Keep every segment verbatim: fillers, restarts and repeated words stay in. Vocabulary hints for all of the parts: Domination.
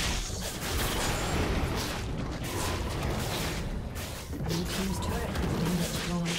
Red team's turret has been destroyed. Blue team's turret has been destroyed.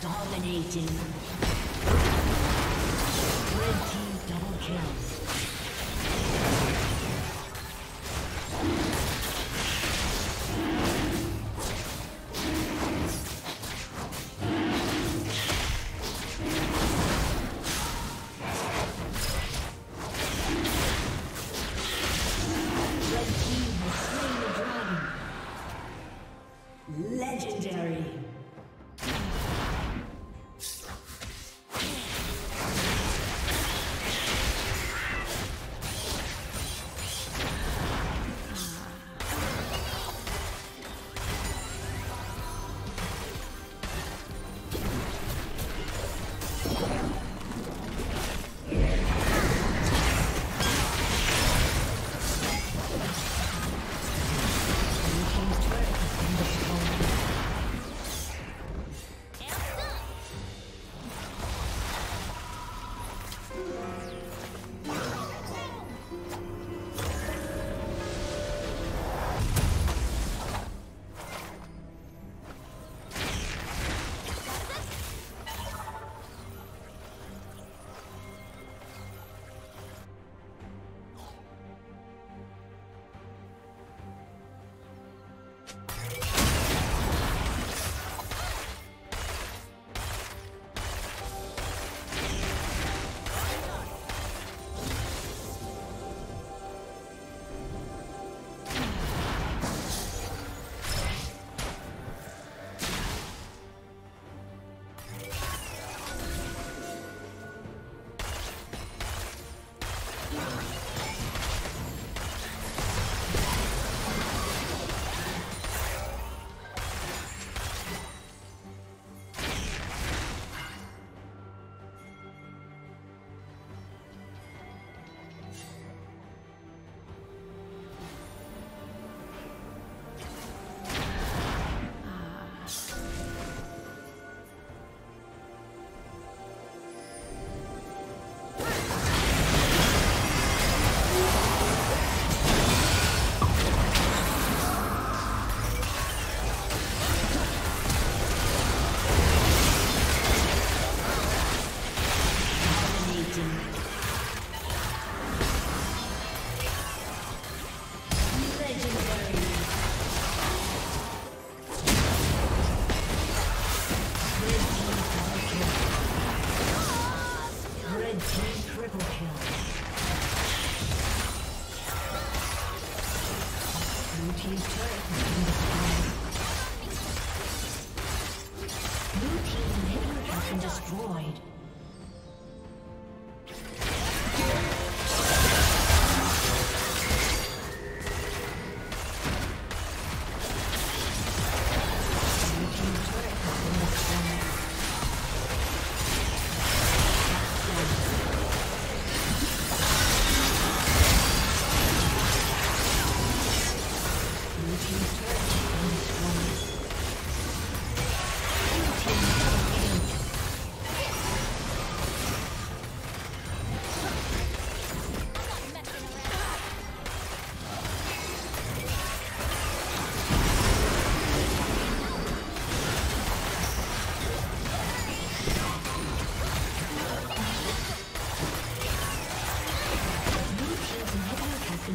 Dominating. Red team double kill.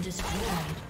Destroyed.